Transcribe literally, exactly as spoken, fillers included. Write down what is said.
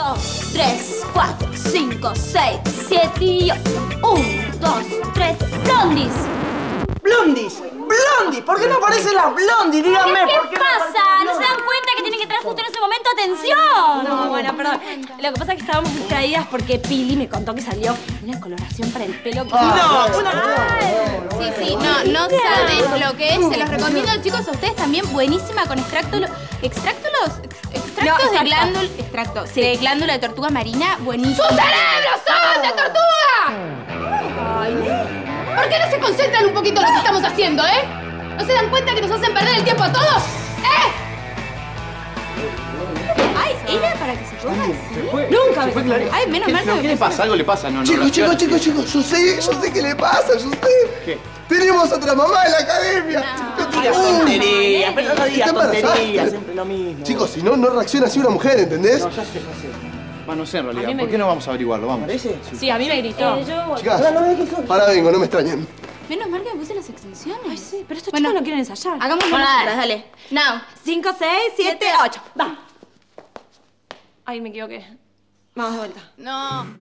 un, dos, tres, cuatro, cinco, seis, siete y ocho. uno, dos, tres, Blondies. Blondies, Blondies, ¿por qué no aparecen las Blondies? Díganme, ¿por qué pasa? ¿No se dan cuenta que tienen que entrar justo en ese momento? ¡Atención! No, bueno, perdón. Lo que pasa es que estábamos distraídas porque Pili me contó que salió una coloración para el pelo. Que... ¡No! ¡Una! Sí, sí, no, no saben lo que es. Se los recomiendo, chicos, a ustedes también. Buenísima con extracto... ¿Extractos? Extractos de glándula... Extracto. Sí, de glándula de tortuga marina. Buenísimo. ¡Sus cerebros son de tortuga! Ay, no. ¿Por qué no se concentran un poquito en lo que estamos haciendo, eh? ¿No se dan cuenta que nos hacen perder el tiempo a todos? ¿Eh? Ay, ¿era para que se ponga así? Nunca me fue. Ay, menos mal que... ¿Qué le pasa? Algo le pasa, ¿no? Chicos, chicos, chicos, chicos, yo sé, yo sé qué le pasa, yo sé. ¿Qué? Tenemos otra mamá en la academia. No digas tonterías, pero no digas tonterías, siempre lo mismo. Chicos, si no, no reacciona así una mujer, ¿entendés? No, ya sé, ya sé. No sé en realidad, ¿por qué no vamos a averiguarlo? Vamos. ¿Parece? Sí. Sí, a mí me gritó. Eh, yo... Chicas, para vengo, no me extrañen. Menos mal que me puse las extensiones. Ay, sí, pero estos bueno, chicos no quieren ensayar. Hagamos unas horas, dale. Now. cinco, seis, siete, ocho. Va. Ay, me equivoqué. Vamos de vuelta. No.